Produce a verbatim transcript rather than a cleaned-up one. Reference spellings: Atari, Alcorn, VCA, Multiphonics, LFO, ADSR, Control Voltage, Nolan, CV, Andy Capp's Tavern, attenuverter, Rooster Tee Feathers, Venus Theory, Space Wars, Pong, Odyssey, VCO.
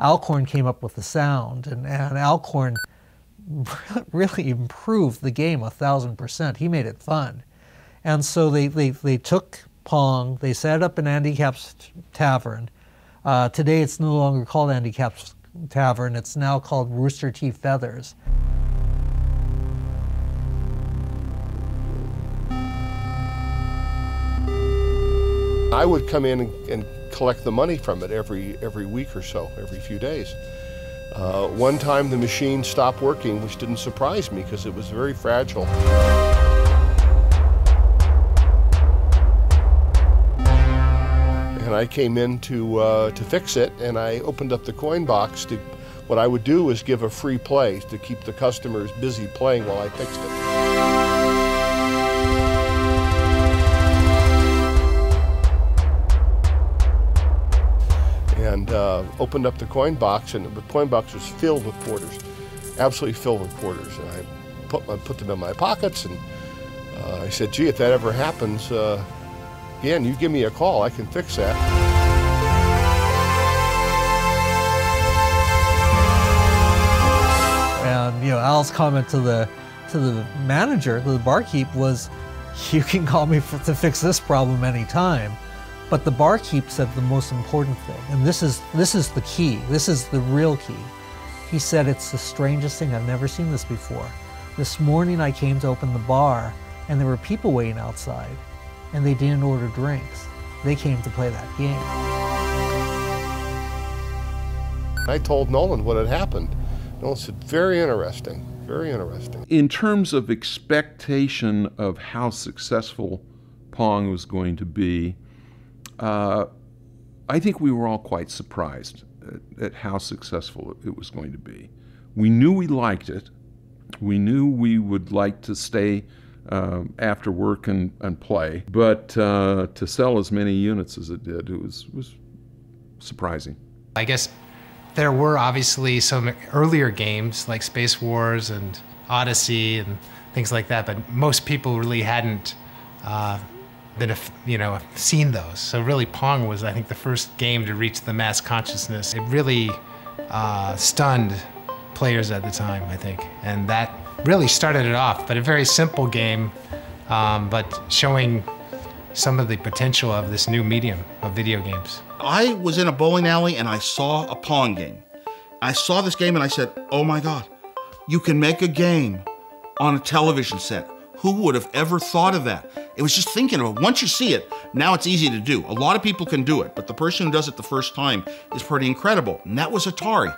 Alcorn came up with the sound, and, and Alcorn really improved the game a thousand percent. He made it fun. And so they, they, they took Pong, they set it up in Andy Capp's Tavern. Uh, today it's no longer called Andy Capp's Tavern, it's now called Rooster Tee Feathers. I would come in and, and collect the money from it every, every week or so, every few days. Uh, one time the machine stopped working, which didn't surprise me because it was very fragile. And I came in to, uh, to fix it, and I opened up the coin box. To, what I would do was give a free play to keep the customers busy playing while I fixed it. And uh, opened up the coin box, and the coin box was filled with quarters, absolutely filled with quarters. And I put, I put them in my pockets, and uh, I said, gee, if that ever happens, uh, again, you give me a call, I can fix that. And you know, Al's comment to the to the manager, to the barkeep, was, "You can call me for, to fix this problem anytime." But the barkeep said the most important thing, and this is this is the key. This is the real key. He said, "It's the strangest thing. I've never seen this before. This morning I came to open the bar, and there were people waiting outside." And they didn't order drinks. They came to play that game. I told Nolan what had happened. Nolan said, very interesting, very interesting. In terms of expectation of how successful Pong was going to be, uh, I think we were all quite surprised at, at how successful it was going to be. We knew we liked it. We knew we would like to stay Um, after work and, and play, but uh, to sell as many units as it did, it was, was surprising. I guess there were obviously some earlier games like Space Wars and Odyssey and things like that, but most people really hadn't uh, been, you know, seen those. So really Pong was, I think, the first game to reach the mass consciousness. It really uh, stunned players at the time, I think, and that really started it off, but a very simple game, um, but showing some of the potential of this new medium of video games. I was in a bowling alley and I saw a Pong game. I saw this game and I said, oh my God, you can make a game on a television set. Who would have ever thought of that? It was just thinking of it. Once you see it, now it's easy to do. A lot of people can do it, but the person who does it the first time is pretty incredible, and that was Atari.